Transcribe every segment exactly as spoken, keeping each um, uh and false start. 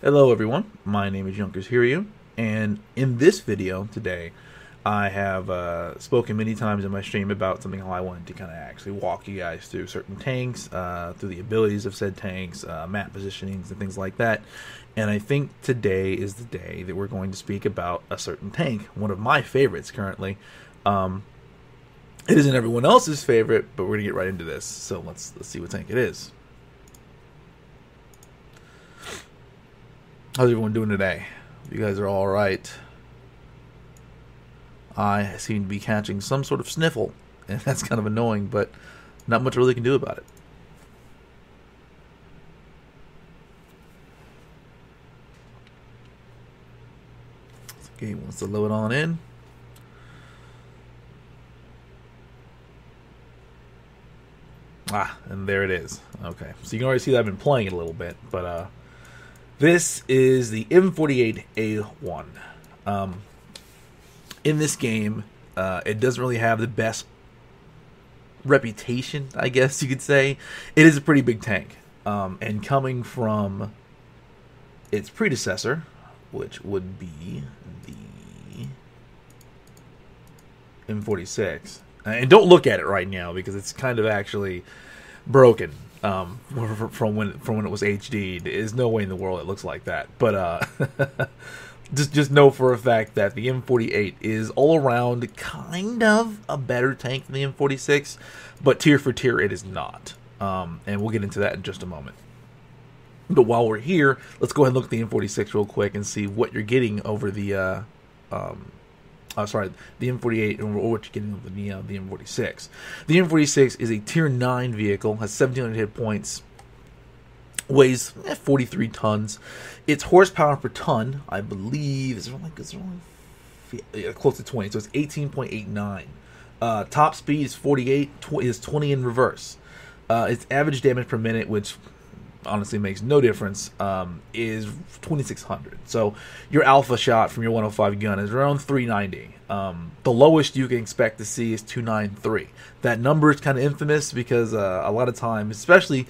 Hello everyone, my name is Junkers Hiryu, and in this video today, I have uh, spoken many times in my stream about something how I wanted to kind of actually walk you guys through certain tanks, uh, through the abilities of said tanks, uh, map positionings, and things like that. And I think today is the day that we're going to speak about a certain tank, one of my favorites currently. Um, it isn't everyone else's favorite, but we're gonna get right into this. So let's let's see what tank it is. How's everyone doing today? You guys are all right. I seem to be catching some sort of sniffle, and that's kind of annoying, but not much I really can do about it. The game wants to load on in. Ah, and there it is. Okay, so you can already see that I've been playing it a little bit, but uh, this is the M forty-eight A one. Um, in this game, uh, it doesn't really have the best reputation, I guess you could say. It is a pretty big tank. Um, and coming from its predecessor, which would be the M forty-six. And don't look at it right now because it's kind of actually broken. Um, from when from when it was H D'd, there's no way in the world it looks like that. But uh, just just know for a fact that the M forty-eight is all around kind of a better tank than the M forty-six, but tier for tier it is not. Um, and we'll get into that in just a moment. But while we're here, let's go ahead and look at the M forty-six real quick and see what you're getting over the uh, um. Uh, sorry, the M forty-eight, and what you're getting with the, uh, the M forty-six. The M forty-six is a tier nine vehicle, has seventeen hundred hit points, weighs eh, forty-three tons. Its horsepower per ton, I believe, is only, is only yeah, close to twenty, so it's eighteen point eight nine. Uh, top speed is forty-eight, tw is twenty in reverse. Uh, its average damage per minute, which honestly makes no difference, um, is twenty-six hundred. So your alpha shot from your one oh five gun is around three ninety. Um, the lowest you can expect to see is two ninety-three. That number is kind of infamous because uh, a lot of times, especially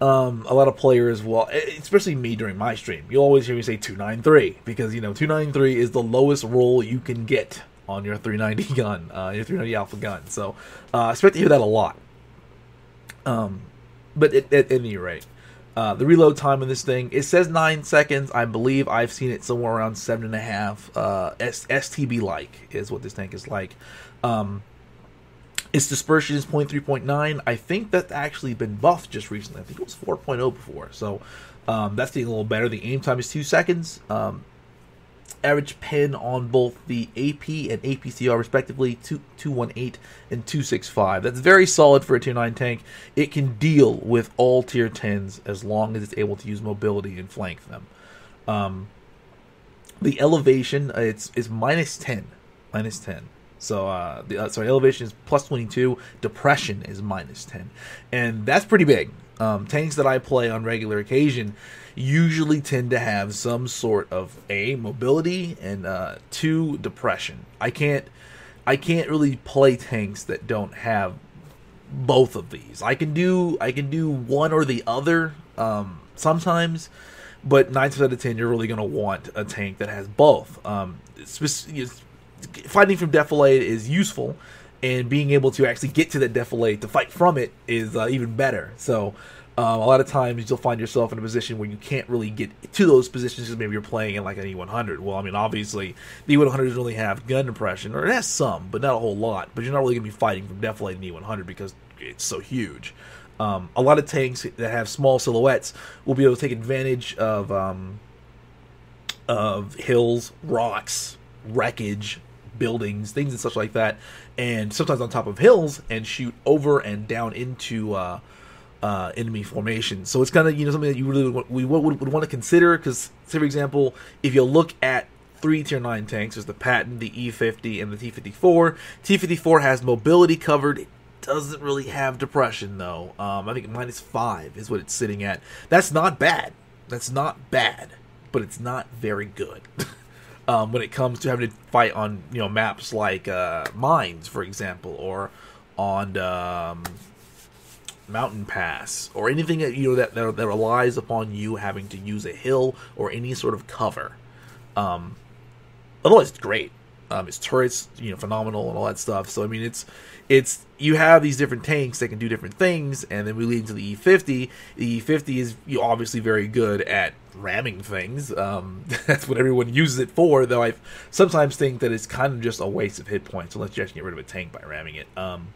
um, a lot of players, well, especially me during my stream, you'll always hear me say two ninety-three because, you know, two ninety-three is the lowest roll you can get on your three ninety gun, uh, your three ninety alpha gun. So uh, I expect to hear that a lot. Um, but at, at any rate, Uh, the reload time of this thing, it says nine seconds. I believe I've seen it somewhere around seven and a half. Uh, S T B like is what this tank is like. Um, its dispersion is zero point three, zero point nine. I think that's actually been buffed just recently. I think it was four point oh before, so um, that's getting a little better. The aim time is two seconds. Um, average pin on both the A P and A P C R respectively, two, two eighteen and two sixty-five. That's very solid for a tier nine tank. It can deal with all tier tens as long as it's able to use mobility and flank them. Um, the elevation, uh, it's, it's minus ten. Minus ten. So, uh, the, uh, sorry, elevation is plus twenty-two. Depression is minus ten. And that's pretty big. Um, tanks that I play on regular occasion usually tend to have some sort of a mobility and uh, two depression. I can't, I can't really play tanks that don't have both of these. I can do, I can do one or the other um, sometimes, but nine out of ten you're really gonna want a tank that has both. Um, fighting from defilade is useful, and being able to actually get to that defile to fight from it is uh, even better. So uh, a lot of times you'll find yourself in a position where you can't really get to those positions because maybe you're playing in like an E one hundred. Well, I mean, obviously, the E one hundred doesn't really have gun depression, or it has some, but not a whole lot. But you're not really going to be fighting from defile in the E one hundred because it's so huge. Um, a lot of tanks that have small silhouettes will be able to take advantage of, um, of hills, rocks, wreckage, buildings, things and such like that, and sometimes on top of hills, and shoot over and down into uh, uh, enemy formations. So it's kind of, you know, something that you really would, we would, would want to consider, because, say for example, if you look at three tier nine tanks, there's the Patton, the E fifty, and the T fifty-four. T fifty-four has mobility covered. It doesn't really have depression, though. Um, I think minus five is what it's sitting at. That's not bad. That's not bad, but it's not very good. Um, when it comes to having to fight on, you know, maps like uh, mines, for example, or on um, mountain pass, or anything that you know that, that that relies upon you having to use a hill or any sort of cover. Um, otherwise, it's great. Um, its turrets, you know, phenomenal and all that stuff. So I mean, it's it's you have these different tanks that can do different things, and then we lead into the E fifty. The E fifty is you know, obviously very good at ramming things. Um, that's what everyone uses it for. Though I sometimes think that it's kind of just a waste of hit points unless you actually get rid of a tank by ramming it. Um,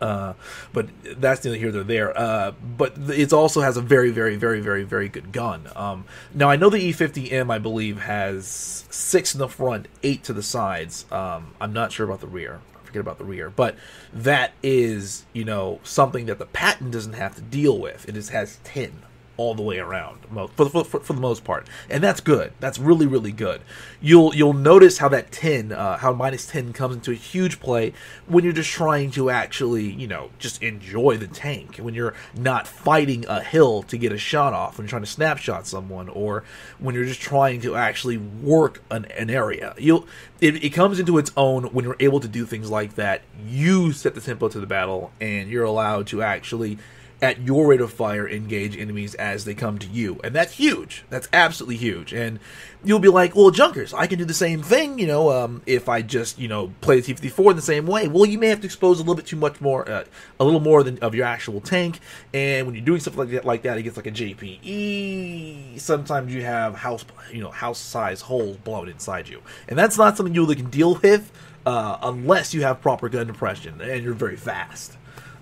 uh, but that's neither here nor there. Uh, but it also has a very, very, very, very, very good gun. Um, now I know the E fifty M, I believe, has six in the front, eight to the sides. Um, I'm not sure about the rear. I forget about the rear. But that is, you know, something that the Patton doesn't have to deal with. It just has ten all the way around for the, for, for the most part, and that's good. That's really, really good. You'll you'll notice how that ten, uh, how minus ten comes into a huge play when you're just trying to actually, you know, just enjoy the tank. When you're not fighting a hill to get a shot off, when you're trying to snapshot someone, or when you're just trying to actually work an, an area. You'll it, it comes into its own when you're able to do things like that. You set the tempo to the battle, and you're allowed to actually, at your rate of fire, engage enemies as they come to you. And that's huge. That's absolutely huge. And you'll be like, well, Junkers, I can do the same thing, you know, um, if I just, you know, play the T fifty-four in the same way. Well, you may have to expose a little bit too much more, uh, a little more than of your actual tank. And when you're doing stuff like that, like that, it gets like a J P E. Sometimes you have house, you know, house-size holes blown inside you. And that's not something you really can deal with uh, unless you have proper gun depression and you're very fast.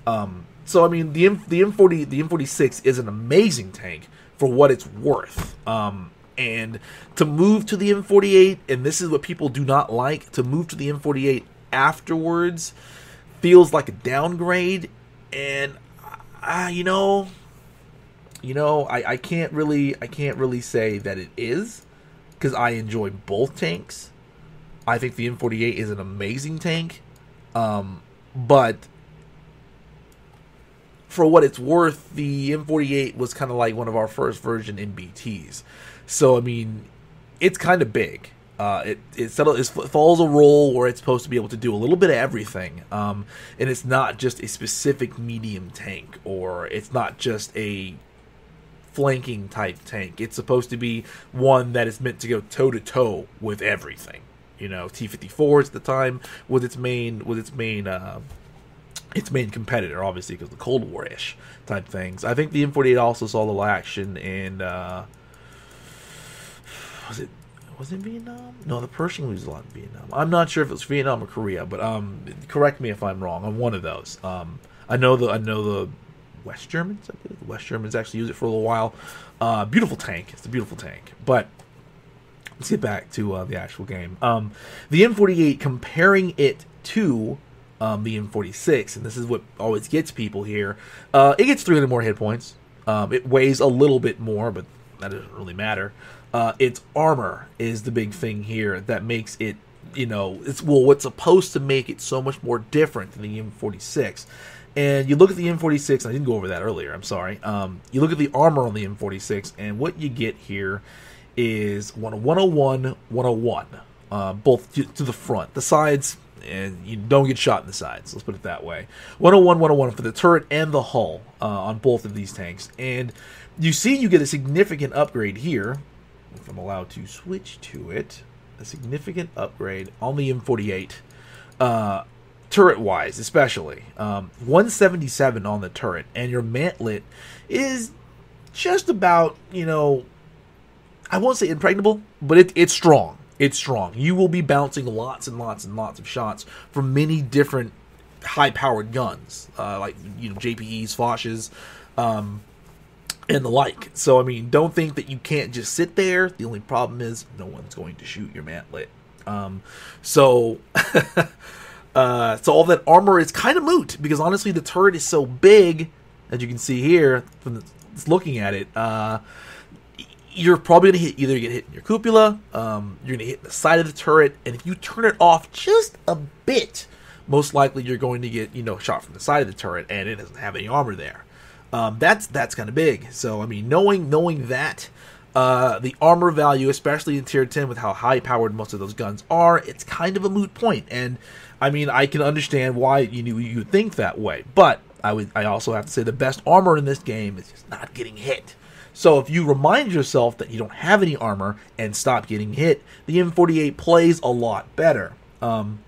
Um... So I mean, the M forty-six is an amazing tank for what it's worth. Um, and to move to the M forty-eight, and this is what people do not like, to move to the M forty-eight afterwards feels like a downgrade. And uh, you know, you know, I, I can't really, I can't really say that it is, because I enjoy both tanks. I think the M forty-eight is an amazing tank, um, but for what it's worth, the M forty-eight was kind of like one of our first version M B Ts. So, I mean, it's kind of big. Uh, it it, settled, it falls a role where it's supposed to be able to do a little bit of everything. Um, and it's not just a specific medium tank, or it's not just a flanking type tank. It's supposed to be one that is meant to go toe-to-toe with everything. You know, T fifty-fours at the time with its main... With its main uh, its main competitor, obviously, because the Cold War-ish type things. I think the M forty-eight also saw a little action in, uh... Was it... Was it Vietnam? No, the Pershing was a lot in Vietnam. I'm not sure if it was Vietnam or Korea, but, um... correct me if I'm wrong on one of those. Um, I know the... I know the West Germans, I think. The West Germans actually used it for a little while. Uh, beautiful tank. It's a beautiful tank. But let's get back to, uh, the actual game. Um, the M forty-eight, comparing it to... Um, the M forty-six, and this is what always gets people here. Uh, it gets three hundred more hit points. Um, it weighs a little bit more, but that doesn't really matter. Uh, its armor is the big thing here that makes it, you know, it's well, what's supposed to make it so much more different than the M forty-six. And you look at the M forty-six, and I didn't go over that earlier, I'm sorry. Um, you look at the armor on the M forty-six, and what you get here is one oh one, one oh one, uh, both to, to the front. The sides... and you don't get shot in the sides, let's put it that way. one oh one, one oh one for the turret and the hull uh, on both of these tanks. And you see you get a significant upgrade here, if I'm allowed to switch to it, a significant upgrade on the M forty-eight, uh, turret-wise especially. Um, one seventy-seven on the turret, and your mantlet is just about, you know, I won't say impregnable, but it, it's strong. It's strong. You will be bouncing lots and lots and lots of shots from many different high-powered guns, uh, like, you know, J P Es, Foches, um, and the like. So, I mean, don't think that you can't just sit there. The only problem is no one's going to shoot your mantlet. Um, so, uh, so all that armor is kind of moot, because honestly the turret is so big, as you can see here, from the, just looking at it, uh... you're probably going to hit, either get hit in your cupula, um, you're going to hit the side of the turret, and if you turn it off just a bit, most likely you're going to get, you know, shot from the side of the turret, and it doesn't have any armor there. Um, that's that's kind of big. So, I mean, knowing knowing that, uh, the armor value, especially in tier ten with how high-powered most of those guns are, it's kind of a moot point. And, I mean, I can understand why you, you think that way, but... I would. I also have to say the best armor in this game is just not getting hit. So if you remind yourself that you don't have any armor and stop getting hit, the M forty-eight plays a lot better. Um,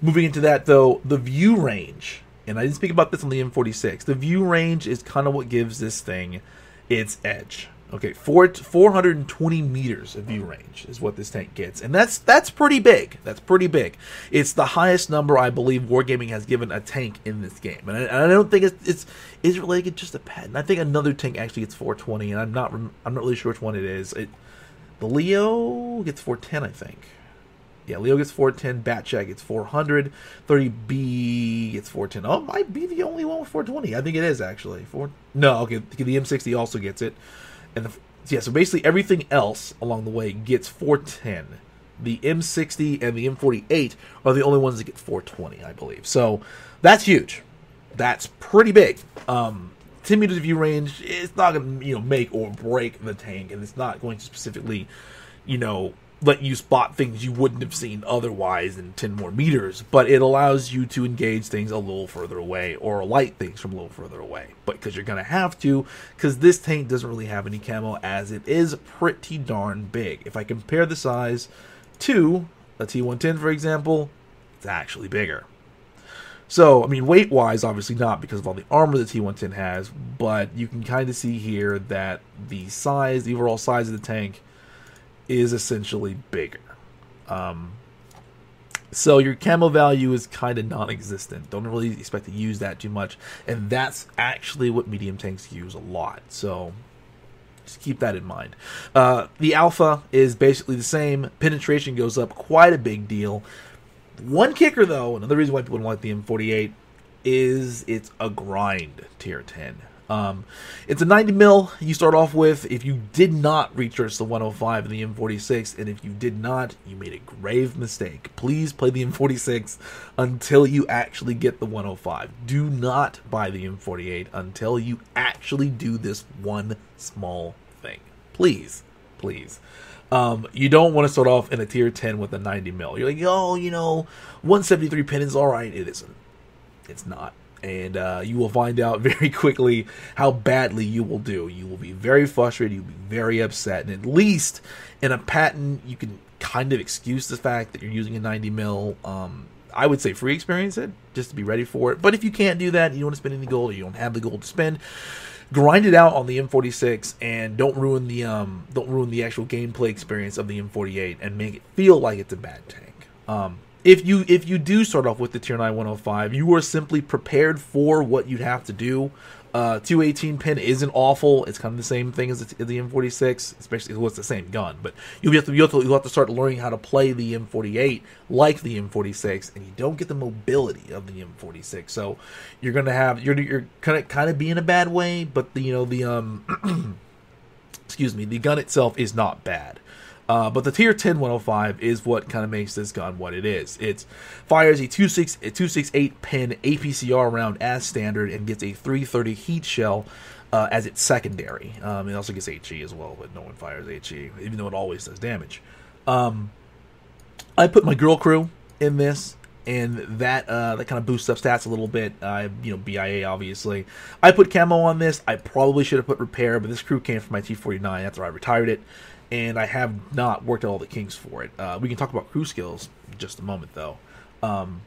moving into that, though, the view range, and I didn't speak about this on the M forty-six, the view range is kind of what gives this thing its edge. Okay, four, four hundred twenty meters of view range is what this tank gets, and that's that's pretty big. That's pretty big. It's the highest number I believe Wargaming has given a tank in this game, and I, I don't think it's it's is related just to Patton. I think another tank actually gets four twenty, and I'm not I'm not really sure which one it is. It, the Leo gets four ten, I think. Yeah, Leo gets four ten, Bat Chat gets four hundred, thirty B gets four ten. Oh, might be the only one with four twenty. I think it is actually. Four. No, okay, the M sixty also gets it. And the, yeah, so basically everything else along the way gets four ten. The M sixty and the M forty-eight are the only ones that get four twenty, I believe. So that's huge. That's pretty big. Um, ten meters of view range is not going to you know make or break the tank, and it's not going to specifically you know let you spot things you wouldn't have seen otherwise in ten more meters. But it allows you to engage things a little further away or light things from a little further away. But because you're going to have to, because this tank doesn't really have any camo as it is pretty darn big. If I compare the size to a T one ten, for example, it's actually bigger. So, I mean, weight-wise, obviously not because of all the armor the T one ten has, but you can kind of see here that the size, the overall size of the tank is essentially bigger. Um, so your camo value is kind of non-existent. Don't really expect to use that too much. And that's actually what medium tanks use a lot. So just keep that in mind. Uh, the alpha is basically the same. Penetration goes up quite a big deal. One kicker, though, another reason why people don't like the M forty-eight is it's a grind tier ten. Um, it's a ninety mil you start off with. If you did not research the one oh five in the M forty-six, and if you did not, you made a grave mistake. Please play the M forty-six until you actually get the one oh five. Do not buy the M forty-eight until you actually do this one small thing. Please, please. Um, you don't want to start off in a tier ten with a ninety mil. You're like, oh, you know, one seventy-three pin is alright. It isn't. It's not. And uh, you will find out very quickly how badly you will do. You will be very frustrated. You'll be very upset. And at least in a Patton, you can kind of excuse the fact that you're using a ninety mil. Um, I would say free experience it, just to be ready for it. But if you can't do that, you don't want to spend any gold, or you don't have the gold to spend, grind it out on the M forty-six, and don't ruin the um, don't ruin the actual gameplay experience of the M forty-eight and make it feel like it's a bad tank. Um, If you if you do start off with the tier nine one oh five, you are simply prepared for what you'd have to do. Uh, two eighteen pin isn't awful. It's kind of the same thing as the, the M forty-six, especially well, it's the same gun. But you'll have to you'll have to, you'll have to start learning how to play the M forty-eight like the M forty-six, and you don't get the mobility of the M forty-six. So you're gonna have you're you're kind of kind of be in a bad way, but the, you know the um excuse me the gun itself is not bad. Uh, but the tier ten one oh five is what kind of makes this gun what it is. It fires a two sixty-eight pin A P C R round as standard and gets a three thirty heat shell uh, as its secondary. Um, it also gets HE as well, but no one fires HE, even though it always does damage. Um, I put my girl crew in this, and that uh, that kind of boosts up stats a little bit. Uh, you know, B I A, obviously. I put camo on this. I probably should have put repair, but this crew came from my T forty-nine after I retired it. And I have not worked out all the kinks for it. Uh, we can talk about crew skills in just a moment, though. Um,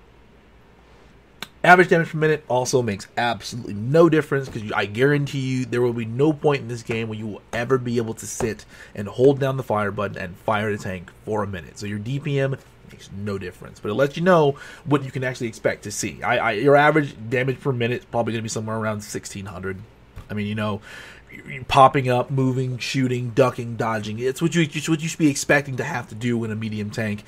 average damage per minute also makes absolutely no difference, because I guarantee you there will be no point in this game where you will ever be able to sit and hold down the fire button and fire the tank for a minute. So your D P M makes no difference, but it lets you know what you can actually expect to see. I, I, your average damage per minute is probably going to be somewhere around sixteen hundred. I mean, you know... popping up, moving, shooting, ducking, dodging. It's what you, it's what you should be expecting to have to do in a medium tank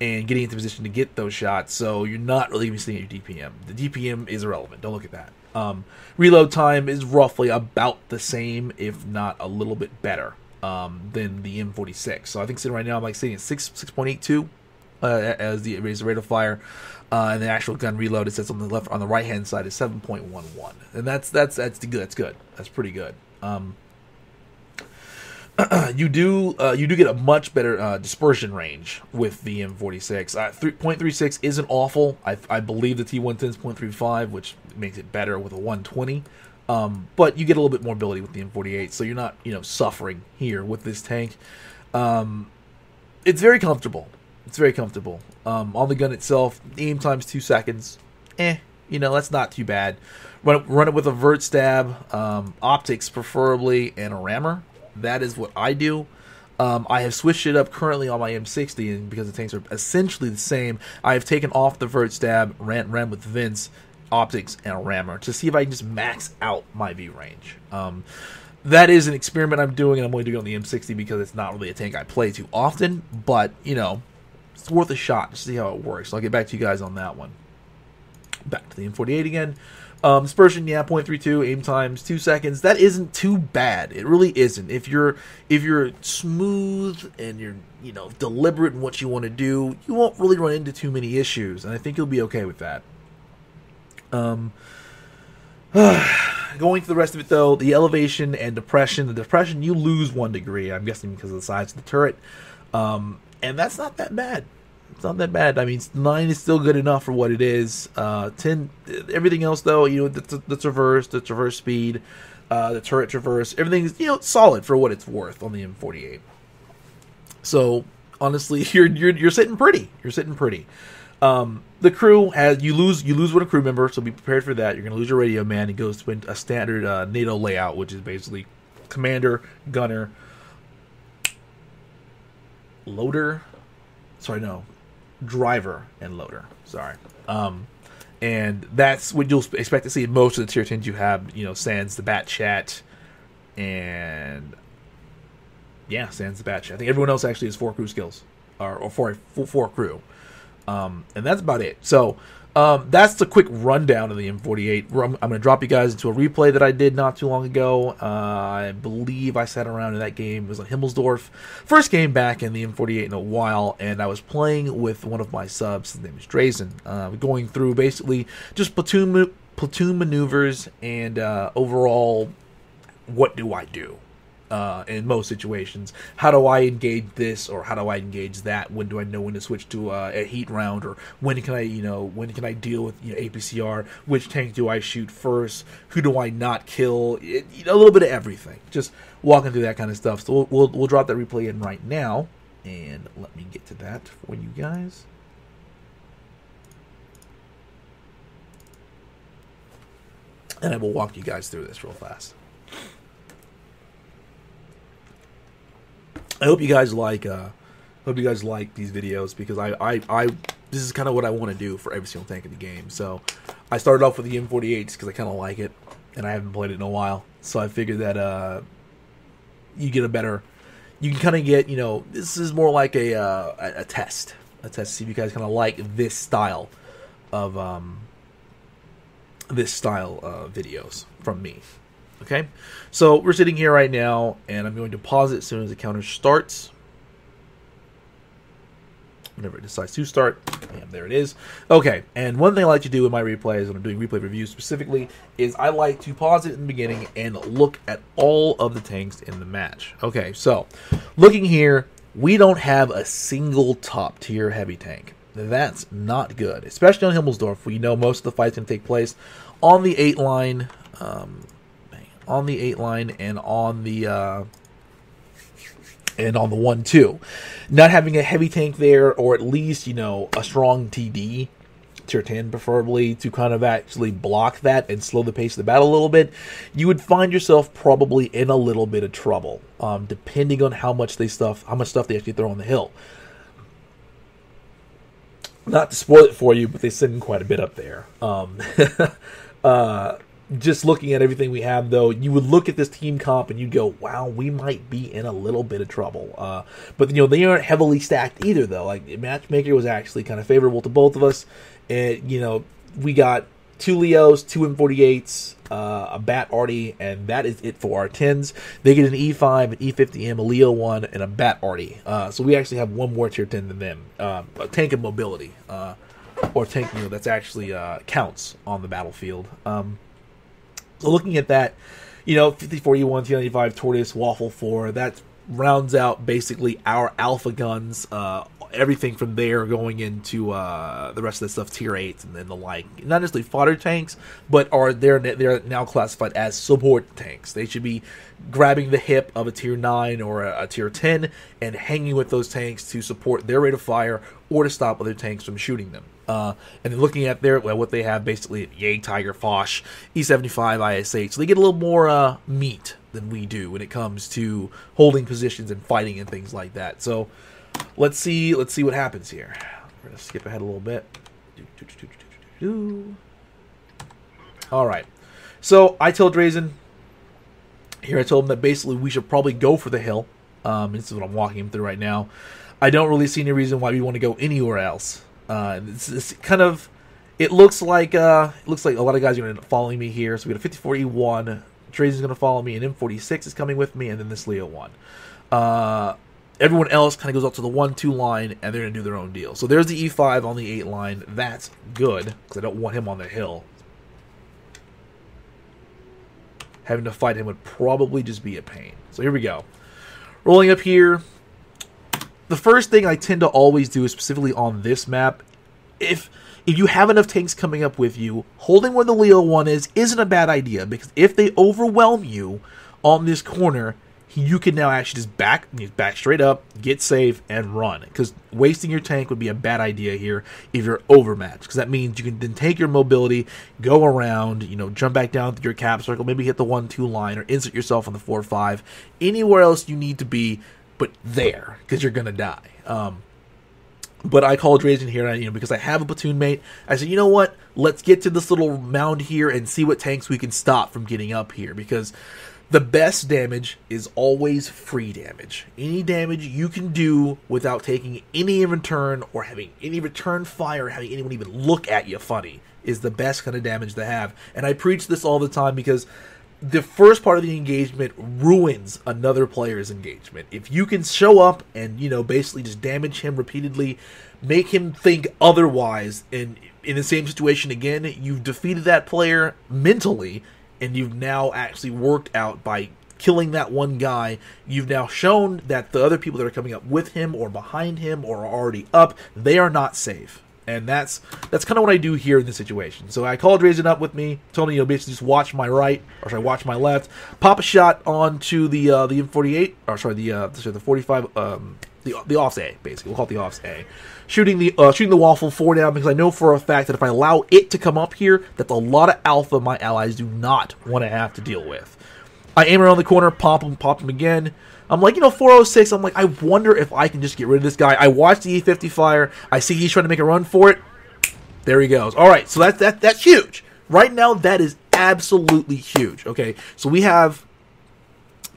and getting into position to get those shots. So you're not really even seeing your D P M. The D P M is irrelevant. Don't look at that. Um, reload time is roughly about the same, if not a little bit better um, than the M forty-six. So I think sitting right now, I'm like sitting at six point eight two uh, as the rate of fire. Uh, and the actual gun reload, it says on the left, on the right hand side is seven point one one, and that's that's that's good. That's good. That's pretty good. Um, you do uh, you do get a much better uh, dispersion range with the M forty-six. Uh, point three six isn't awful. I, I believe the T one ten is point three five, which makes it better with a one twenty. Um, but you get a little bit more ability with the M forty-eight, so you're not you know suffering here with this tank. Um, it's very comfortable. It's very comfortable. Um, on the gun itself, aim times two seconds. Eh, you know that's not too bad. Run it, run it with a vert stab, um, optics preferably, and a rammer. That is what I do. Um, I have switched it up currently on my M sixty, and because the tanks are essentially the same, I have taken off the vert stab, ran, ran with Vince, optics, and a rammer to see if I can just max out my view range. Um, that is an experiment I'm doing, and I'm only doing it on the M sixty because it's not really a tank I play too often, but, you know, it's worth a shot to see how it works. So I'll get back to you guys on that one. Back to the M forty-eight again. Um, dispersion, yeah, point three two, aim times two seconds. That isn't too bad. It really isn't. If you're if you're smooth and you're you know deliberate in what you want to do, you won't really run into too many issues, and I think you'll be okay with that. Um, going through the rest of it though, the elevation and depression. The depression, you lose one degree. I'm guessing because of the size of the turret, um, and that's not that bad. It's not that bad. I mean, nine is still good enough for what it is. Uh, ten, everything else though, you know, the, the traverse, the traverse speed, uh, the turret traverse, everything is you know solid for what it's worth on the M forty-eight. So honestly, you're you're you're sitting pretty. You're sitting pretty. Um, the crew has you lose you lose one crew member, so be prepared for that. You're gonna lose your radio man. It goes to a standard uh, NATO layout, which is basically commander, gunner, loader. Sorry, no. Driver and loader, sorry, um, and that's what you'll expect to see in most of the tier tens you have. You know, sans the Bat Chat, and yeah, sans the Bat Chat. I think everyone else actually has four crew skills, or, or four, four, four crew, um, and that's about it. So um, that's the quick rundown of the M forty-eight. I'm, I'm going to drop you guys into a replay that I did not too long ago. Uh, I believe I sat around in that game. It was on Himmelsdorf. First game back in the M forty-eight in a while, and I was playing with one of my subs. His name is Drazen. Uh, going through basically just platoon, platoon maneuvers and uh, overall what do I do. Uh, in most situations, how do I engage this or how do I engage that? When do I know when to switch to uh, a heat round, or when can I, you know, when can I deal with you know, A P C R? Which tank do I shoot first? Who do I not kill? It, you know, a little bit of everything. Just walking through that kind of stuff. So we'll, we'll we'll drop that replay in right now, and let me get to that for you guys. And I will walk you guys through this real fast. I hope you guys like. Uh, hope you guys like these videos because I, I, I this is kind of what I want to do for every single tank in the game. So I started off with the M forty-eights because I kind of like it, and I haven't played it in a while. So I figured that uh, you get a better, you can kind of get you know this is more like a uh, a test, a test to see if you guys kind of like this style of um, this style uh, videos from me. Okay, so we're sitting here right now, and I'm going to pause it as soon as the counter starts. Whenever it decides to start, bam, there it is. Okay, and one thing I like to do in my replays, when I'm doing replay reviews specifically, is I like to pause it in the beginning and look at all of the tanks in the match. Okay, so looking here, we don't have a single top tier heavy tank. That's not good, especially on Himmelsdorf. We know most of the fights can take place on the eight line. Um, on the eight line and on the uh, and on the one two, not having a heavy tank there, or at least you know a strong T D tier ten preferably, to kind of actually block that and slow the pace of the battle a little bit, you would find yourself probably in a little bit of trouble, um, depending on how much they stuff, how much stuff they actually throw on the hill. Not to spoil it for you, but they send quite a bit up there. Um, uh, Just looking at everything we have, though, you would look at this team comp and you'd go, wow, we might be in a little bit of trouble. Uh, but, you know, they aren't heavily stacked either, though. Like, Matchmaker was actually kind of favorable to both of us. And, you know, we got two Leos, two M forty-eights, uh, a Bat Artie, and that is it for our tens. They get an E five, an E fifty M, a Leo one, and a Bat Artie. Uh, so we actually have one more tier ten than them, uh, a tank of mobility, uh, or tank, you know, that's actually uh, counts on the battlefield. Um So looking at that, you know, fifty-four E one, T ninety-five, Tortoise, Waffle four, that's rounds out basically our alpha guns, uh, everything from there going into uh, the rest of the stuff, tier eight and then the like. Not necessarily fodder tanks, but are they're, they're now classified as support tanks. They should be grabbing the hip of a tier nine or a, a tier ten and hanging with those tanks to support their rate of fire or to stop other tanks from shooting them. Uh, and then looking at their, well, what they have basically, Jagtiger, Foch, E seventy-five, I S eight. So they get a little more uh, meat than we do when it comes to holding positions and fighting and things like that. So let's see, let's see what happens here. We're gonna skip ahead a little bit. Do, do, do, do, do, do, do. All right. So I told Drazen here, I told him that basically we should probably go for the hill. Um, this is what I'm walking him through right now. I don't really see any reason why we want to go anywhere else. Uh, it's, it's kind of, it looks like uh, it looks like a lot of guys are going to end up following me here. So we got a fifty-four E one, Drazen's going to follow me, and M forty-six is coming with me, and then this Leo one. Uh, everyone else kind of goes up to the one two line, and they're going to do their own deal. So there's the E five on the eight line. That's good, because I don't want him on the hill. Having to fight him would probably just be a pain. So here we go. Rolling up here. The first thing I tend to always do, specifically on this map, if if you have enough tanks coming up with you, holding where the Leo one is isn't a bad idea, because if they overwhelm you on this corner, you can now actually just back back straight up, get safe, and run, because wasting your tank would be a bad idea here if you're overmatched, because that means you can then take your mobility, go around, you know, jump back down through your cap circle, maybe hit the one two line, or insert yourself on the four five, anywhere else you need to be, but there, because you're gonna die. Um, but I called Drazen here, and I, you know, because I have a platoon mate, I said, you know what? Let's get to this little mound here and see what tanks we can stop from getting up here, because the best damage is always free damage. Any damage you can do without taking any in return or having any return fire, or having anyone even look at you funny, is the best kind of damage to have. And I preach this all the time, because the first part of the engagement ruins another player's engagement. If you can show up and, you know, basically just damage him repeatedly, make him think otherwise, and in the same situation again, you've defeated that player mentally, and you've now actually worked out by killing that one guy. You've now shown that the other people that are coming up with him or behind him or are already up, they are not safe. And that's that's kind of what I do here in this situation. So I called Drazen up with me, told him, you know, basically just watch my right, or sorry, watch my left, pop a shot onto the uh, the M forty-eight, or sorry, the uh, sorry, the forty-five, um, the the Offs A, basically. We'll call it the Offs A. Shooting the uh, shooting the Waffle four down, because I know for a fact that if I allow it to come up here, that's a lot of alpha my allies do not want to have to deal with. I aim around the corner, pop him, pop him again. I'm like, you know, four oh six, I'm like, I wonder if I can just get rid of this guy. I watch the E fifty fire. I see he's trying to make a run for it. There he goes. All right, so that, that, that's huge. Right now, that is absolutely huge. Okay, so we have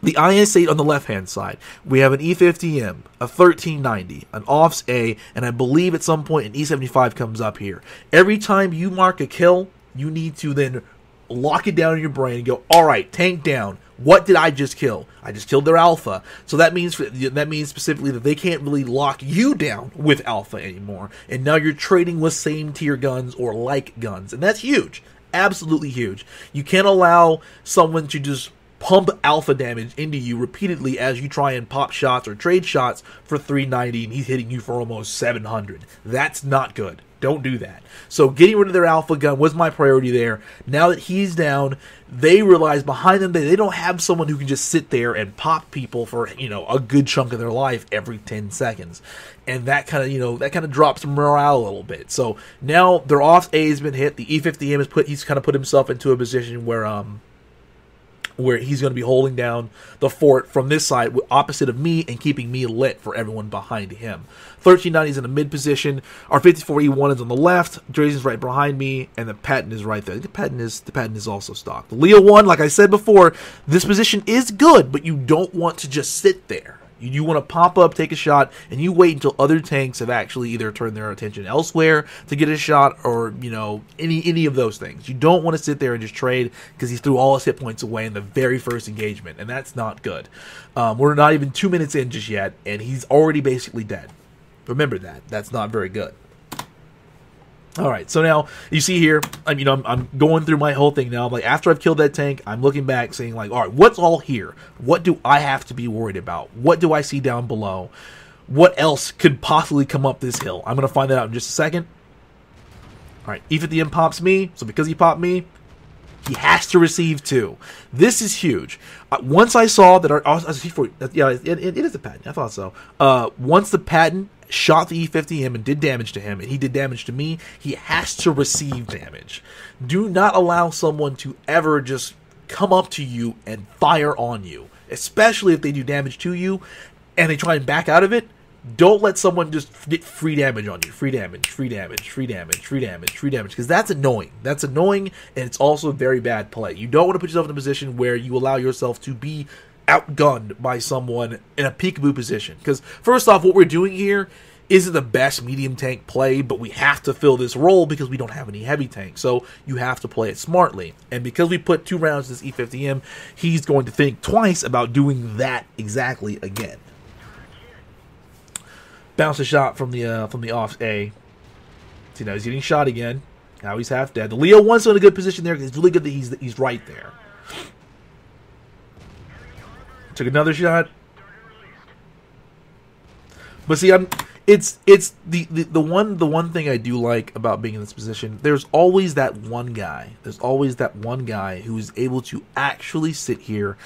the I S eight on the left-hand side. We have an E fifty M, a thirteen ninety, an Offs A, and I believe at some point an E seventy-five comes up here. Every time you mark a kill, you need to then lock it down in your brain and go, all right, tank down. What did I just kill? I just killed their alpha. So that means that means specifically that they can't really lock you down with alpha anymore. And now you're trading with same tier guns or like guns. And that's huge. Absolutely huge. You can't allow someone to just pump alpha damage into you repeatedly as you try and pop shots or trade shots for three ninety and he's hitting you for almost seven hundred. That's not good. Don't do that. So getting rid of their alpha gun was my priority there. Now that he's down, they realize behind them that they don't have someone who can just sit there and pop people for, you know, a good chunk of their life every ten seconds. And that kind of, you know, that kind of drops morale a little bit. So now their Offs A has been hit. The E fifty M has put, he's kind of put himself into a position where, um, where he's going to be holding down the fort from this side, opposite of me, and keeping me lit for everyone behind him. thirteen ninety is in the mid position. Our fifty-four E one is on the left. Drazen's right behind me, and the Patton is right there. The Patton is the Patton is also stocked. The Leo one, like I said before, this position is good, but you don't want to just sit there. You, you want to pop up, take a shot, and you wait until other tanks have actually either turned their attention elsewhere to get a shot, or, you know, any any of those things. You don't want to sit there and just trade, because he threw all his hit points away in the very first engagement, and that's not good. Um, we're not even two minutes in just yet, and he's already basically dead. Remember that. That's not very good. All right, so now you see here, I mean, I'm, I'm going through my whole thing now. Like, after I've killed that tank, I'm looking back saying, like, all right, what's all here? What do I have to be worried about? What do I see down below? What else could possibly come up this hill? I'm going to find that out in just a second. All right, E fifty M pops me, so because he popped me, he has to receive two. This is huge. Uh, once I saw that our... Uh, yeah, it, it, it is a Patton. I thought so. Uh, once the Patton shot the E fifty M and did damage to him, and he did damage to me, he has to receive damage. Do not allow someone to ever just come up to you and fire on you, especially if they do damage to you and they try and back out of it. Don't let someone just get free damage on you. Free damage, free damage, free damage, free damage, free damage. Because that's annoying. That's annoying, and it's also very bad play. You don't want to put yourself in a position where you allow yourself to be outgunned by someone in a peekaboo position. Because, first off, what we're doing here isn't the best medium tank play, but we have to fill this role because we don't have any heavy tanks. So you have to play it smartly. And because we put two rounds in this E fifty M, he's going to think twice about doing that exactly again. Bounce a shot from the uh, from the Offs A. So, you know, he's getting shot again. Now he's half dead. The Leo one's in a good position there because it's really good that he's he's right there. Took another shot. But see, I'm it's it's the, the the one the one thing I do like about being in this position. There's always that one guy. There's always that one guy who is able to actually sit here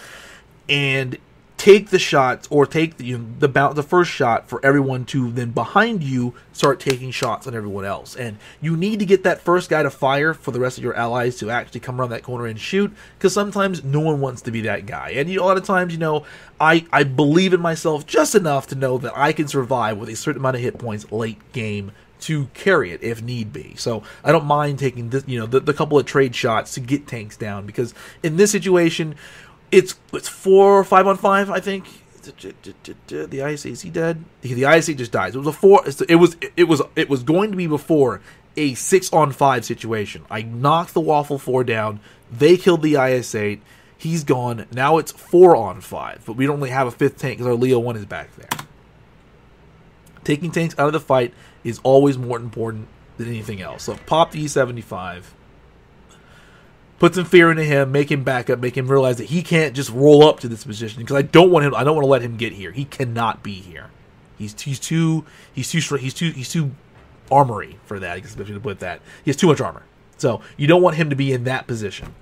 and take the shots, or take the, you know, the, bout, the first shot for everyone to then behind you start taking shots on everyone else. And you need to get that first guy to fire for the rest of your allies to actually come around that corner and shoot, because sometimes no one wants to be that guy. And you, a lot of times, you know, I, I believe in myself just enough to know that I can survive with a certain amount of hit points late game to carry it if need be. So I don't mind taking this, you know, the, the couple of trade shots to get tanks down, because in this situation, It's it's four or five on five, I think. The I S eight, is he dead? The I S eight just dies. It was a four. It was it was it was going to be before a six on five situation. I knocked the Waffle four down. They killed the I S eight. He's gone. Now it's four on five, but we don't really have a fifth tank because our Leo one is back there. Taking tanks out of the fight is always more important than anything else. So pop the E seventy-five. Put some fear into him, make him back up, make him realize that he can't just roll up to this position, because I don't want him. I don't want to let him get here. He cannot be here. He's he's too he's too he's too he's too armory for that. I guess, especially to put that, he has too much armor. So you don't want him to be in that position.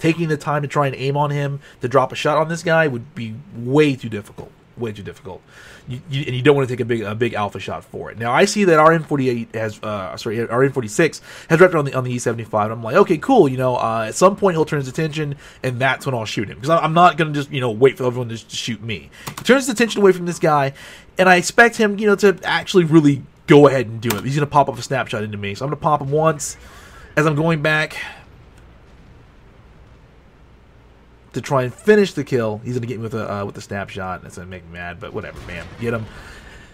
Taking the time to try and aim on him to drop a shot on this guy would be way too difficult. Way too difficult, you, you, and you don't want to take a big, a big alpha shot for it. Now I see that our M forty-eight has, uh, sorry, our M forty-six has wrapped it on the on the E seventy-five. And I'm like, okay, cool. You know, uh, at some point he'll turn his attention, and that's when I'll shoot him, because I'm not gonna just, you know, wait for everyone to shoot me. He turns his attention away from this guy, and I expect him, you know, to actually really go ahead and do it. He's gonna pop up a snapshot into me, so I'm gonna pop him once as I'm going back to try and finish the kill. He's going to get me with a, uh, with a snapshot. That's going to make me mad, but whatever, man. Get him.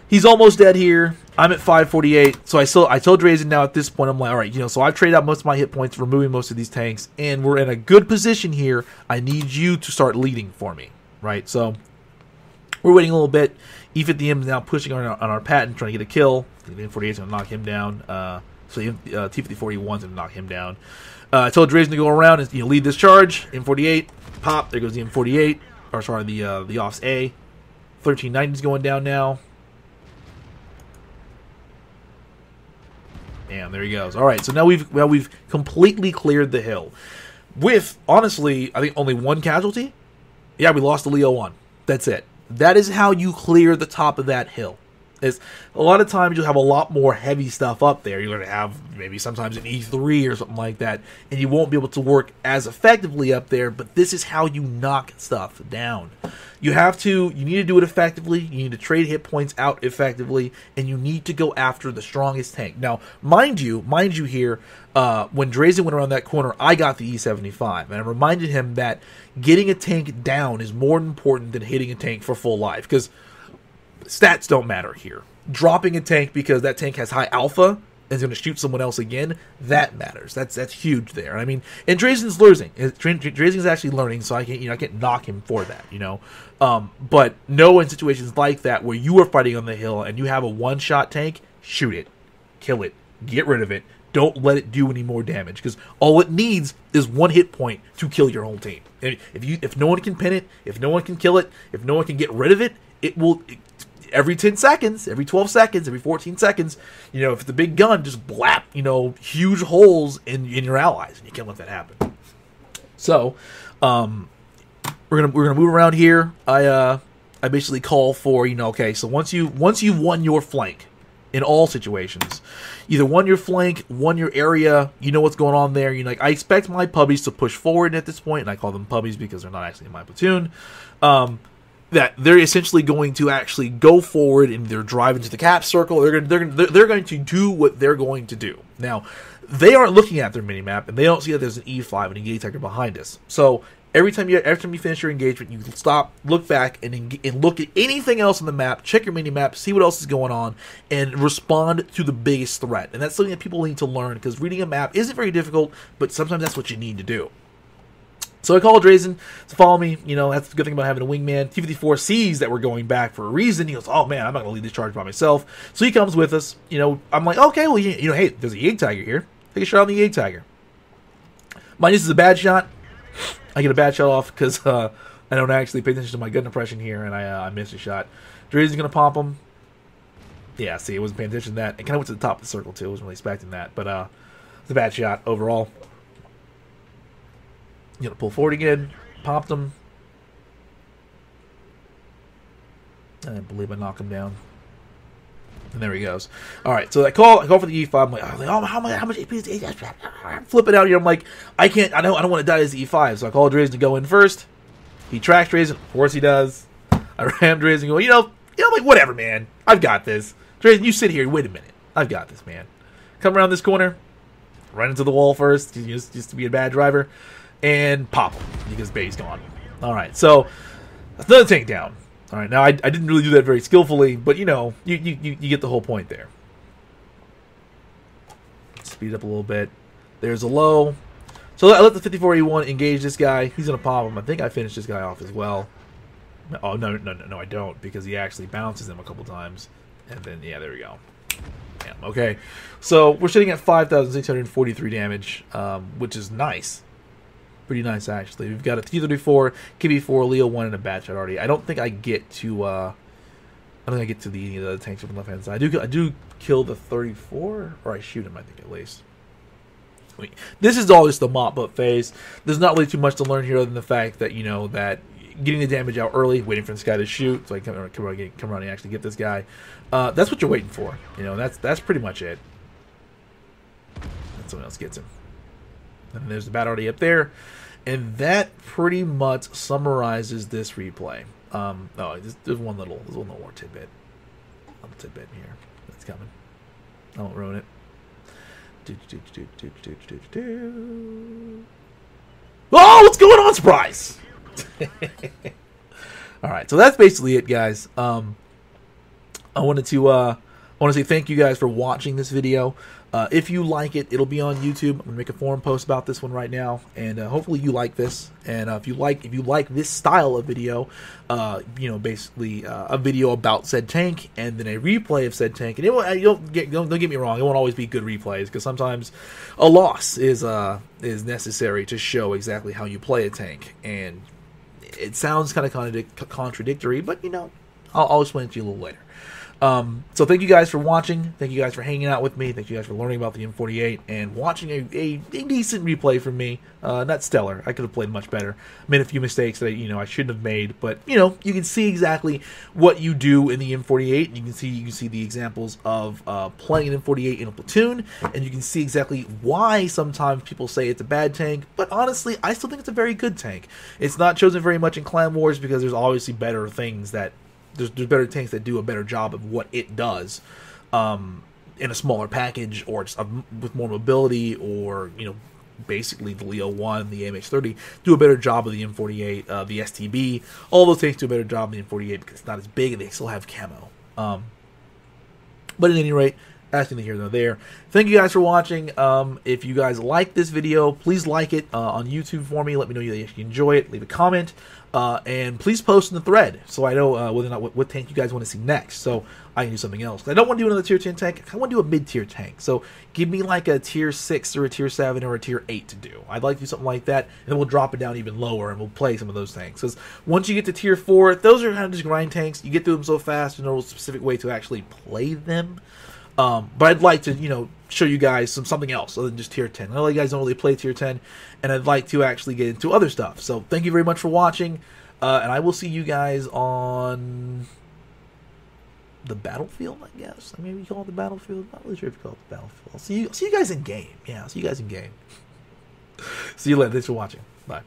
He's almost dead here. I'm at five forty-eight, so I still, I told Drazen now at this point, I'm like, all right, you know, so I've traded out most of my hit points, removing most of these tanks, and we're in a good position here. I need you to start leading for me, right? So we're waiting a little bit. E fifty M is now pushing on our, on our Patton, trying to get a kill. The M forty-eight is going to knock him down. Uh, so the uh, T fifty-four E one's going to knock him down. Uh, I told Drazen to go around and, you know, lead this charge. M forty-eight. Pop, there goes the M forty-eight, or sorry, the uh, the Offs A. thirteen ninety is going down now. Damn, there he goes. All right, so now we've well we've completely cleared the hill. With, honestly, I think only one casualty. Yeah, we lost the Leo one. That's it. That is how you clear the top of that hill. Is a lot of times you'll have a lot more heavy stuff up there. You're going to have maybe sometimes an E three or something like that, and you won't be able to work as effectively up there, but this is how you knock stuff down. You have to, you need to do it effectively, you need to trade hit points out effectively, and you need to go after the strongest tank. Now, mind you, mind you here, uh, when Drazen went around that corner, I got the E seventy-five, and I reminded him that getting a tank down is more important than hitting a tank for full life, because stats don't matter here. Dropping a tank because that tank has high alpha and is going to shoot someone else again, that matters. That's that's huge there. I mean, and Drazen's losing. Drazen's actually learning, so I can't, you know, I can't knock him for that, you know. Um, but no, in situations like that where you are fighting on the hill and you have a one-shot tank, shoot it. Kill it. Get rid of it. Don't let it do any more damage, because all it needs is one hit point to kill your whole team. And if you, if no one can pin it, if no one can kill it, if no one can get rid of it, it will... It, every ten seconds, every twelve seconds, every fourteen seconds, you know, if the big gun, just blap, you know, huge holes in in your allies, and you can't let that happen. So, um, we're gonna we're gonna move around here. I uh, I basically call for, you know, okay, so once you once you've won your flank, in all situations, either won your flank, won your area, you know what's going on there. You know, like, I expect my pubbies to push forward at this point, and I call them pubbies because they're not actually in my platoon. Um. That they're essentially going to actually go forward and they're driving to the cap circle. They're going to, they're going to, they're going to do what they're going to do. Now, they aren't looking at their minimap, and they don't see that there's an E five and Engage Attacker behind us. So every time you every time you finish your engagement, you stop, look back, and and look at anything else on the map. Check your minimap, see what else is going on, and respond to the biggest threat. And that's something that people need to learn, because reading a map isn't very difficult, but sometimes that's what you need to do. So I call Drazen to follow me. You know, that's the good thing about having a wingman. T fifty-four sees that we're going back for a reason. He goes, oh, man, I'm not going to lead this charge by myself. So he comes with us. You know, I'm like, okay, well, you, you know, hey, there's a Jagtiger here. Take a shot on the Jagtiger. Mine, this is a bad shot. I get a bad shot off because uh, I don't actually pay attention to my gun impression here, and I, uh, I missed a shot. Drazen's going to pop him. Yeah, see, I wasn't paying attention to that. It kind of went to the top of the circle, too. I wasn't really expecting that. But uh, it's a bad shot overall. You know, pull forward again, popped him. I believe I knock him down. And there he goes. All right, so I call, I call for the E five. I'm like, oh, how much, how much A P is the... I'm flipping out here. I'm like, I can't, I don't, I don't want to die as the E five. So I call Drazen to go in first. He tracks Drazen. Of course he does. I ram Drazen and go, you know, you know, I'm like, whatever, man. I've got this. Drazen, you sit here. Wait a minute. I've got this, man. Come around this corner. Run into the wall first. Just, just to be a bad driver. And pop him, because Bay's gone. Alright, so that's another tank down. Alright, now I, I didn't really do that very skillfully, but you know, you, you, you get the whole point there. Speed up a little bit. There's a low. So I let the fifty-four E one engage this guy. He's going to pop him. I think I finished this guy off as well. Oh, no, no, no, no, I don't, because he actually bounces him a couple times. And then, yeah, there we go. Damn, okay. So we're sitting at five thousand six hundred forty-three damage, um, which is nice. Pretty nice, actually. We've got a T thirty-four, K B four, Leo one, and a Bat Chat already. I don't think I get to, uh... I don't think I get to the, any of the other tanks on the left-hand side. I do, I do kill the thirty-four, or I shoot him, I think, at least. I mean, this is all just the mop-up phase. There's not really too much to learn here other than the fact that, you know, that getting the damage out early, waiting for this guy to shoot, so I can come around, come around, come around and actually get this guy. Uh, that's what you're waiting for. You know, that's, that's pretty much it. And someone else gets him. And there's the Bat Artie up there. And that pretty much summarizes this replay. Um, oh, there's, there's one little, there's one little more tidbit. A little tidbit here. That's coming. I won't ruin it. Do, do, do, do, do, do, do. Oh, what's going on, surprise? All right, so that's basically it, guys. Um, I wanted to, uh, I want to say thank you guys for watching this video. Uh, if you like it, it'll be on YouTube. I'm gonna make a forum post about this one right now, and uh, hopefully you like this. And uh, if you like, if you like this style of video, uh, you know, basically uh, a video about said tank and then a replay of said tank. And it won't, don't get, don't, don't get me wrong, it won't always be good replays, because sometimes a loss is uh, is necessary to show exactly how you play a tank. And it sounds kind of contradictory, but you know, I'll, I'll explain it to you a little later. Um, so thank you guys for watching, thank you guys for hanging out with me, thank you guys for learning about the M forty-eight, and watching a, a, a decent replay from me, uh, not stellar, I could have played much better, made a few mistakes that, you know, I shouldn't have made, but, you know, you can see exactly what you do in the M forty-eight, and you can see, you can see the examples of, uh, playing an M forty-eight in a platoon, and you can see exactly why sometimes people say it's a bad tank, but honestly, I still think it's a very good tank. It's not chosen very much in Clan Wars, because there's obviously better things that... There's, there's better tanks that do a better job of what it does um, in a smaller package, or just a, with more mobility, or, you know, basically the Leo one, the M H thirty, do a better job of the M forty-eight, uh, the S T B. All those tanks do a better job of the M forty-eight because it's not as big and they still have camo. Um, but at any rate, that's neither here nor there. Thank you guys for watching. Um, if you guys like this video, please like it uh, on YouTube for me. Let me know you actually enjoy it. Leave a comment. Uh, and please post in the thread so I know uh, whether or not what, what tank you guys want to see next. So I can do something else. I don't want to do another tier ten tank. I want to do a mid-tier tank. So give me like a tier six or a tier seven or a tier eight to do. I'd like to do something like that, and then we'll drop it down even lower and we'll play some of those tanks. Because once you get to tier four, those are kind of just grind tanks. You get through them so fast, there's no specific way to actually play them. Um, but I'd like to, you know, show you guys some something else other than just tier ten. I know you guys don't really play tier ten, and I'd like to actually get into other stuff. So thank you very much for watching, uh, and I will see you guys on the battlefield, I guess. I mean, we call it the battlefield. I'm not really sure if you call it the battlefield. I'll see you, I'll see you guys in game. Yeah, I'll see you guys in game. See you later. Thanks for watching. Bye.